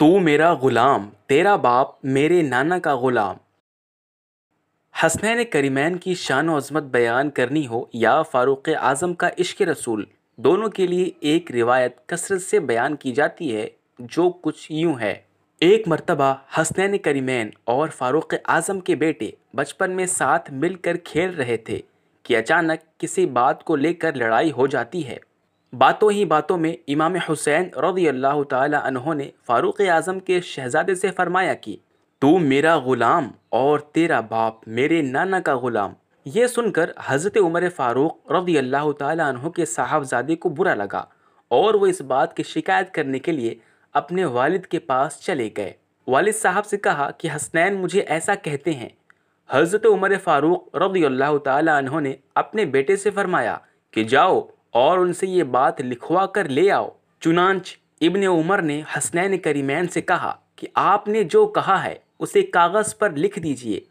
तू मेरा ग़ुलाम, तेरा बाप मेरे नाना का ग़ुलाम। हसनैन करीमैन की शान व अज़मत बयान करनी हो या फारूक़ आज़म का इश्क़ रसूल, दोनों के लिए एक रिवायत कसरत से बयान की जाती है जो कुछ यूँ है। एक मर्तबा हसनैन करीमैन और फारूक़ आज़म के बेटे बचपन में साथ मिलकर खेल रहे थे कि अचानक किसी बात को लेकर लड़ाई हो जाती है। बातों ही बातों में इमाम हुसैन रज़ियल्लाहु ताला अन्हो ने फारूक़ आज़म के शहज़ादे से फ़रमाया कि तू मेरा ग़ुलाम और तेरा बाप मेरे नाना का ग़ुलाम। ये सुनकर हजरत उमर फ़ारूक रज़ियल्लाहु ताला अन्हो के साहबजादे को बुरा लगा और वो इस बात की शिकायत करने के लिए अपने वालिद के पास चले गए। वालिद साहब से कहा कि हसनैन मुझे ऐसा कहते हैं। हज़रत उमर फ़ारूक रज़ियल्लाहु ताला अन्हो ने अपने बेटे से फरमाया कि जाओ और उनसे ये बात लिखवा कर ले आओ। चुनांच इब्ने उमर ने हसनैन करीमैन से कहा कि आपने जो कहा है उसे कागज़ पर लिख दीजिए।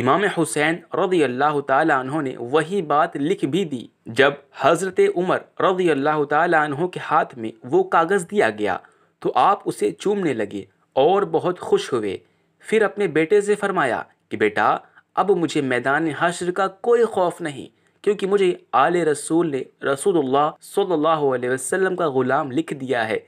इमाम हुसैन रज़ियल्लाहु ताला अन्हो ने वही बात लिख भी दी। जब हज़रत उमर रज़ियल्लाहु ताला अन्हो के हाथ में वो कागज़ दिया गया तो आप उसे चूमने लगे और बहुत खुश हुए। फिर अपने बेटे से फरमाया कि बेटा, अब मुझे मैदान हश्र का कोई खौफ नहीं, क्योंकि मुझे आले रसूल ने रसूलुल्लाह सल्लल्लाहु अलैहि वसल्लम का ग़ुलाम लिख दिया है।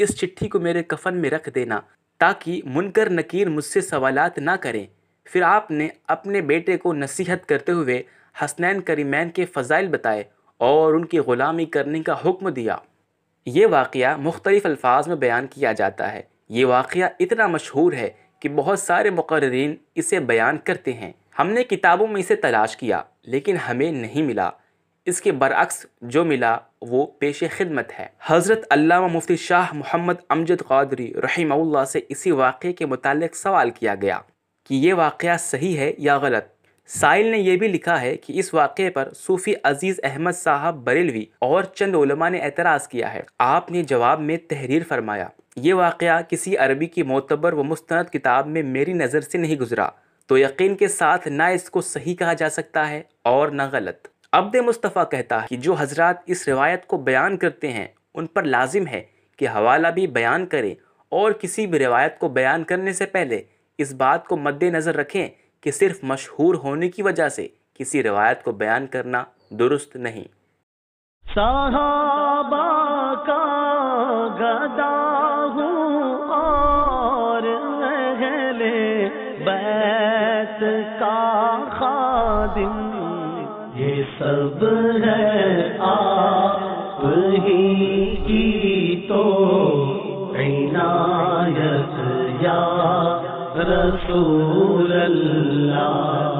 इस चिट्ठी को मेरे कफन में रख देना ताकि मुनकर नकीर मुझसे सवालात ना करें। फिर आपने अपने बेटे को नसीहत करते हुए हसनैन करीमैन के फ़ज़ाइल बताए और उनकी ग़ुलामी करने का हुक्म दिया। ये वाक़या मुख्तलिफ़ अल्फाज में बयान किया जाता है। ये वाक़या इतना मशहूर है कि बहुत सारे मुक़र्रिरीन इसे बयान करते हैं। हमने किताबों में इसे तलाश किया लेकिन हमें नहीं मिला। इसके बरअक्स जो मिला वो पेश खिदमत है। हज़रत अल्लामा मुफ्ती शाह मुहम्मद अजमल क़ादरी रहिमहुल्लाह से इसी वाक़े के मुतालिक सवाल किया गया कि ये वाक़या सही है या गलत। साहिल ने यह भी लिखा है कि इस वाक़े पर सूफ़ी अजीज़ अहमद साहब बरेलवी और चंद उलमा ने एतराज़ किया है। आपने जवाब में तहरीर फरमाया, ये वाक़या किसी अरबी की मोतबर व मुस्तनद किताब में मेरी नज़र से नहीं गुजरा, तो यकीन के साथ ना इसको सही कहा जा सकता है और ना गलत। अब्द मुस्तफ़ा कहता है कि जो हजरात इस रिवायत को बयान करते हैं उन पर लाजिम है कि हवाला भी बयान करें और किसी भी रिवायत को बयान करने से पहले इस बात को मद्देनज़र रखें कि सिर्फ मशहूर होने की वजह से किसी रिवायत को बयान करना दुरुस्त नहीं। सहाबा का गदा हूँ और अहले बैत का खादिम, ये सब है आप ही की तो इनायत या रसूल अल्लाह।